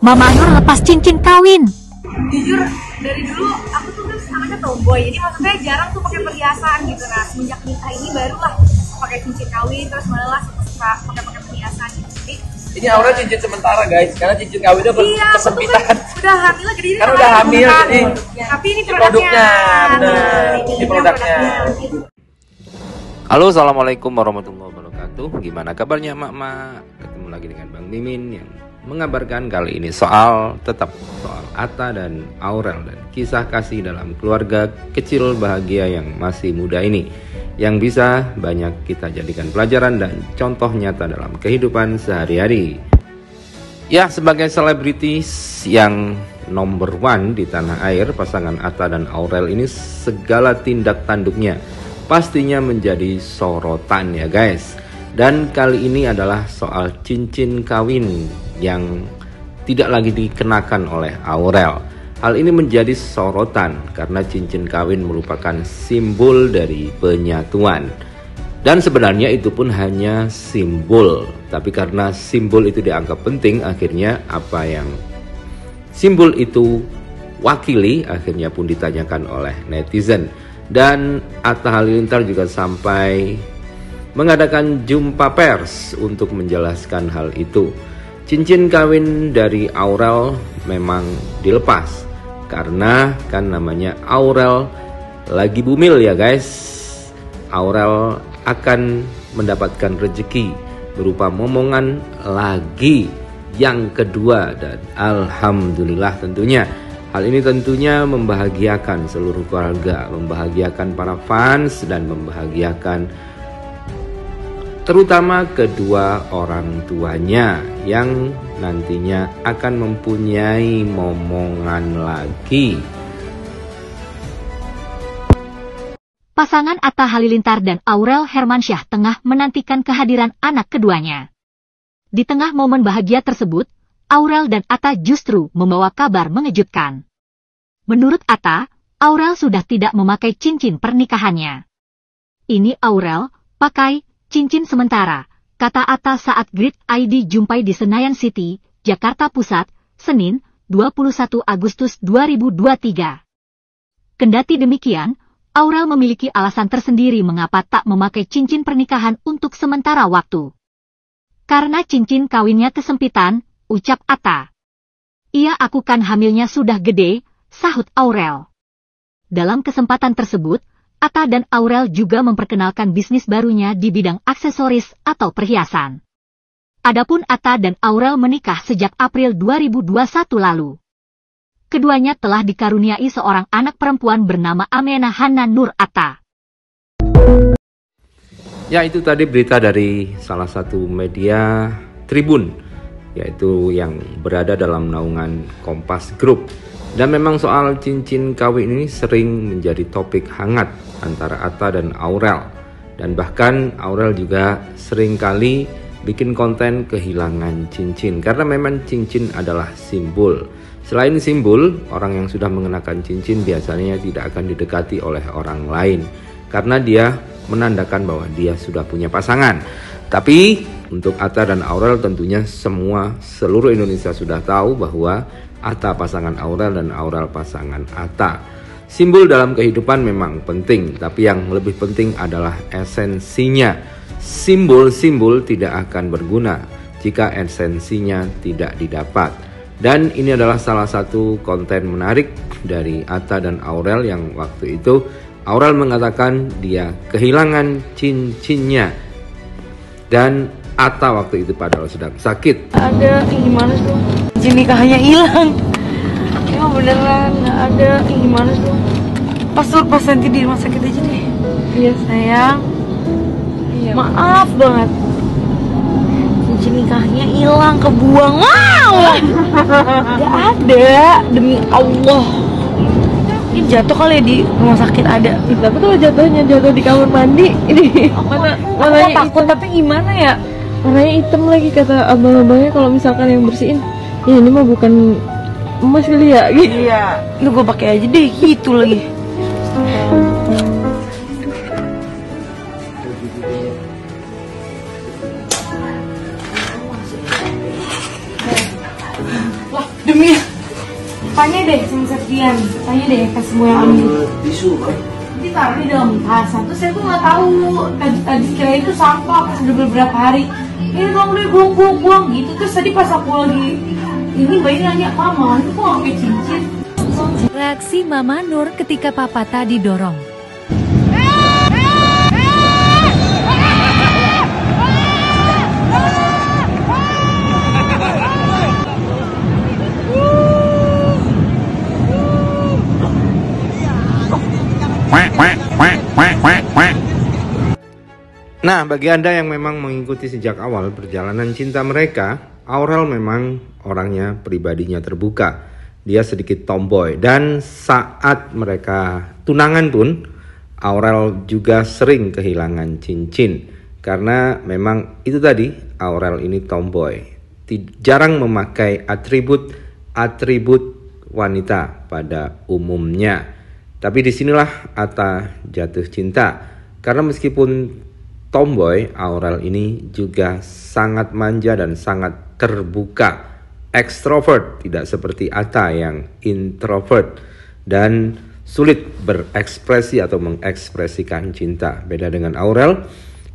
Mama Nur lepas cincin kawin. Jujur, dari dulu aku tuh anaknya tomboy, jadi maksudnya jarang tuh pakai perhiasan gitu. Nah, semenjak nikah ini barulah pakai cincin kawin, terus malah suka pakai perhiasan gitu. Jadi, ini Aurel cincin sementara guys, karena cincin kawinnya bersempitan. Iya, udah hamil lah, gede karena udah hamil, jadi tapi ini produknya. Ini produknya. Halo, assalamualaikum warahmatullahi wabarakatuh. Gimana kabarnya mak-mak? Ketemu lagi dengan Bang Mimin yang mengabarkan kali ini soal Atta dan Aurel dan kisah kasih dalam keluarga kecil bahagia yang masih muda ini, yang bisa banyak kita jadikan pelajaran dan contoh nyata dalam kehidupan sehari-hari. Ya, sebagai selebritis yang nomor one di tanah air, pasangan Atta dan Aurel ini segala tindak tanduknya pastinya menjadi sorotan ya guys. Dan kali ini adalah soal cincin kawin yang tidak lagi dikenakan oleh Aurel. Hal ini menjadi sorotan karena cincin kawin merupakan simbol dari penyatuan. Dan sebenarnya itu pun hanya simbol, tapi karena simbol itu dianggap penting, akhirnya apa yang simbol itu wakili akhirnya pun ditanyakan oleh netizen. Dan Atta Halilintar juga sampai mengadakan jumpa pers untuk menjelaskan hal itu. Cincin kawin dari Aurel memang dilepas karena kan namanya Aurel lagi bumil ya guys. Aurel akan mendapatkan rezeki berupa momongan lagi yang kedua, dan alhamdulillah tentunya. Hal ini tentunya membahagiakan seluruh keluarga, membahagiakan para fans, dan membahagiakan terutama kedua orang tuanya yang nantinya akan mempunyai momongan lagi. Pasangan Atta Halilintar dan Aurel Hermansyah tengah menantikan kehadiran anak keduanya. Di tengah momen bahagia tersebut, Aurel dan Atta justru membawa kabar mengejutkan. Menurut Atta, Aurel sudah tidak memakai cincin pernikahannya. Ini Aurel pakai cincin sementara, kata Atta saat grid ID jumpai di Senayan City, Jakarta Pusat, Senin, 21 Agustus 2023. Kendati demikian, Aurel memiliki alasan tersendiri mengapa tak memakai cincin pernikahan untuk sementara waktu. Karena cincin kawinnya kesempitan, ucap Atta. Iya, aku kan hamilnya sudah gede, sahut Aurel. Dalam kesempatan tersebut, Atta dan Aurel juga memperkenalkan bisnis barunya di bidang aksesoris atau perhiasan. Adapun Atta dan Aurel menikah sejak April 2021 lalu. Keduanya telah dikaruniai seorang anak perempuan bernama Ameena Nur Atta. Ya, itu tadi berita dari salah satu media Tribun, yaitu yang berada dalam naungan Kompas Group. Dan memang soal cincin kawin ini sering menjadi topik hangat antara Atta dan Aurel. Dan bahkan Aurel juga sering kali bikin konten kehilangan cincin, karena memang cincin adalah simbol. Selain simbol, orang yang sudah mengenakan cincin biasanya tidak akan didekati oleh orang lain, karena dia menandakan bahwa dia sudah punya pasangan. Tapi untuk Atta dan Aurel tentunya seluruh Indonesia sudah tahu bahwa Atta pasangan Aurel dan Aurel pasangan Atta. Simbol dalam kehidupan memang penting, tapi yang lebih penting adalah esensinya. Simbol-simbol tidak akan berguna jika esensinya tidak didapat. Dan ini adalah salah satu konten menarik dari Atta dan Aurel yang waktu itu Aurel mengatakan dia kehilangan cincinnya. Dan Atta waktu itu padahal sedang sakit. Ada gimana tuh? Cincin nikahnya hilang. Ya beneran ada gimana tuh? Pas nanti di rumah sakit aja deh. Iya sayang. Iya, maaf banget. Cincin nikahnya hilang, kebuang. Wow. Gak ada, demi Allah. Ini jatuh kali ya di rumah sakit ada. Tapi kalau jatuh di kamar mandi ini. Aku takut hitam. Tapi gimana ya? Warnanya hitam lagi, kata abang-abangnya kalau misalkan yang bersihin, ya ini mah bukan emas kali ya. Iya. Ini gue pakai aja deh gitu lagi. Wah, Demi tanya deh sama Septian, tanya deh ke semua yang ambil tisu kan? Nanti taruh dalam tas. Terus saya tuh nggak tahu tadi kira itu sampah pas udah beberapa hari. Ini kamu udah buang-buang gitu. Terus tadi pas aku lagi ini bayi nanya, Mama, itu kok nggak pakai cincin? Reaksi Mama Nur ketika Papa tadi dorong. Nah, bagi Anda yang memang mengikuti sejak awal perjalanan cinta mereka, Aurel memang orangnya pribadinya terbuka. Dia sedikit tomboy dan saat mereka tunangan pun Aurel juga sering kehilangan cincin. Karena memang itu tadi, Aurel ini tomboy. Jarang memakai atribut wanita pada umumnya. Tapi disinilah Atta jatuh cinta. Karena meskipun tomboy, Aurel ini juga sangat manja dan sangat terbuka, ekstrovert, tidak seperti Atta yang introvert dan sulit berekspresi atau mengekspresikan cinta. Beda dengan Aurel,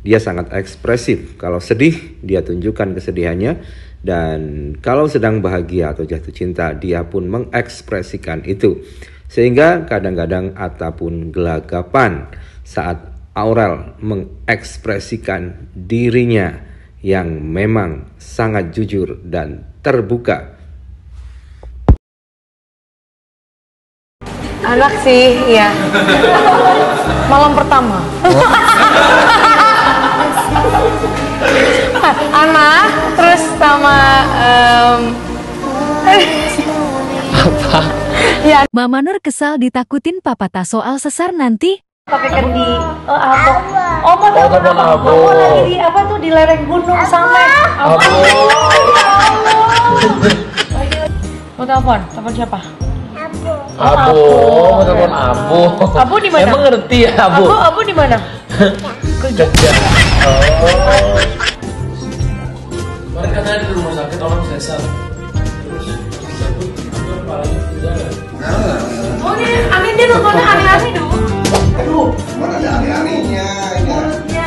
dia sangat ekspresif. Kalau sedih, dia tunjukkan kesedihannya, dan kalau sedang bahagia atau jatuh cinta, dia pun mengekspresikan itu. Sehingga kadang-kadang Atta pun gelagapan saat Aurel mengekspresikan dirinya yang memang sangat jujur dan terbuka. Anak sih, ya. Malam pertama. Anak, terus sama Papa. Ya. Mama Nur kesal ditakutin Papa tak soal sesar nanti. Pakai kendi, abang lagi di apa tuh di lereng gunung sampai mau telepon siapa? Abu, mau telepon Abu. Abu di mana? Emang ngerti ya Abu? Abu di mana? Kerja. Kemarin katanya di rumah sakit orang sesar, terus disebut paling penjara. Oh ini aneh dia teleponnya aneh-aneh dong. Aduh, mana ada aneh-anehnya ya?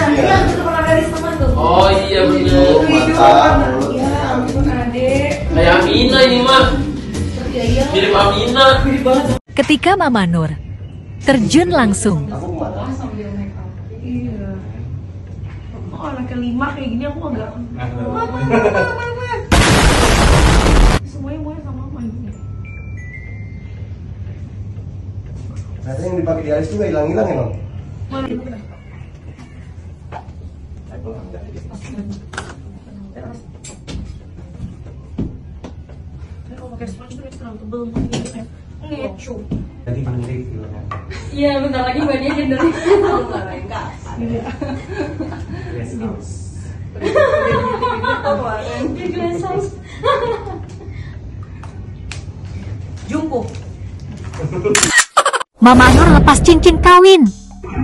Iya, kan teman dari teman tuh. Oh iya betul, mantap. Iya, ampun adek. Kayak Ameena ini mah. Iya. Mirip Ameena. Ketika Mama Nur terjun langsung. Iya. Kok anak kelima kayak gini aku agak. Mama. Semuanya boleh sama Mama. Ternyata yang dipakai di alis itu gak hilang-hilang ya, Mam? Jadi banding gitu kan? Iya, bentar lagi bandingin dari kita. Glass house. Di glass house. Jungkook. Mama Nur lepas cincin kawin.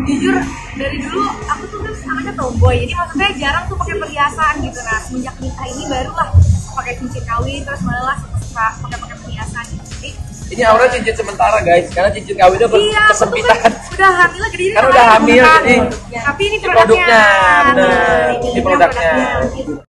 Jujur, dari dulu aku tuh anaknya tomboy. Jadi maksudnya jarang tuh pakai perhiasan gitu. Nah, semenjak nikah ini barulah pakai cincin kawin. Terus malah suka pakai perhiasan gitu. Jadi, ini Aurel cincin sementara guys, karena cincin kawinnya bersempitan. Iya, udah hamil lagi ini. Karena udah hamil, jadi tapi ini produknya. Nah, ini produknya.